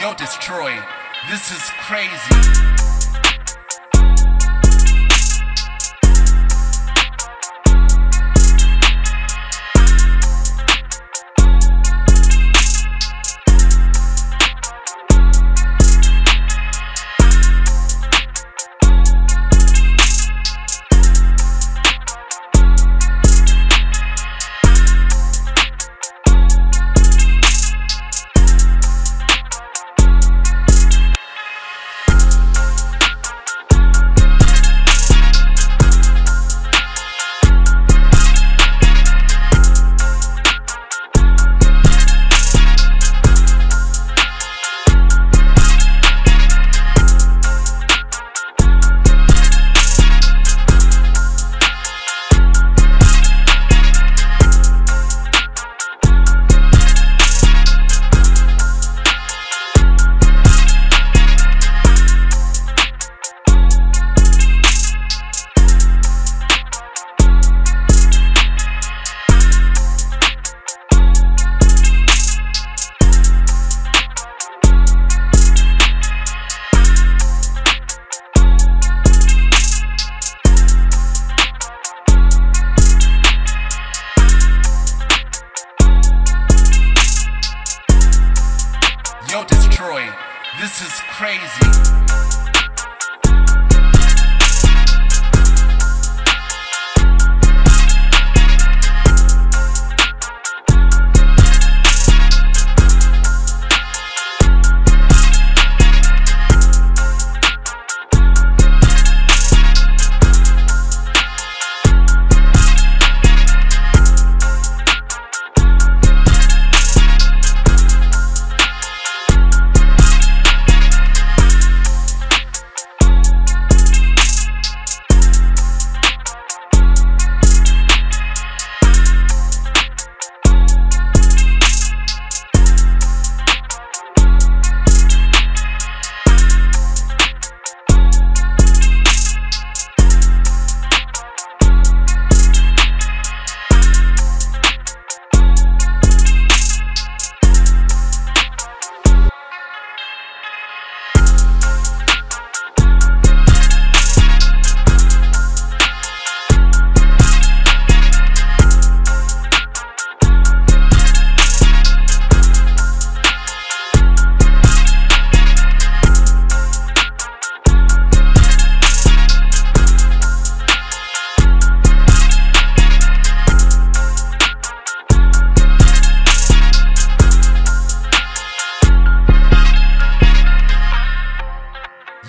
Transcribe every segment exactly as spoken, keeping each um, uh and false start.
Yo, Destroy, this is crazy. Yo, Destroy, this is crazy.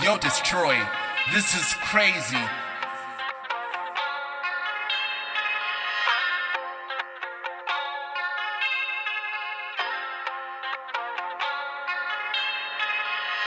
Yo, Destroy, this is crazy.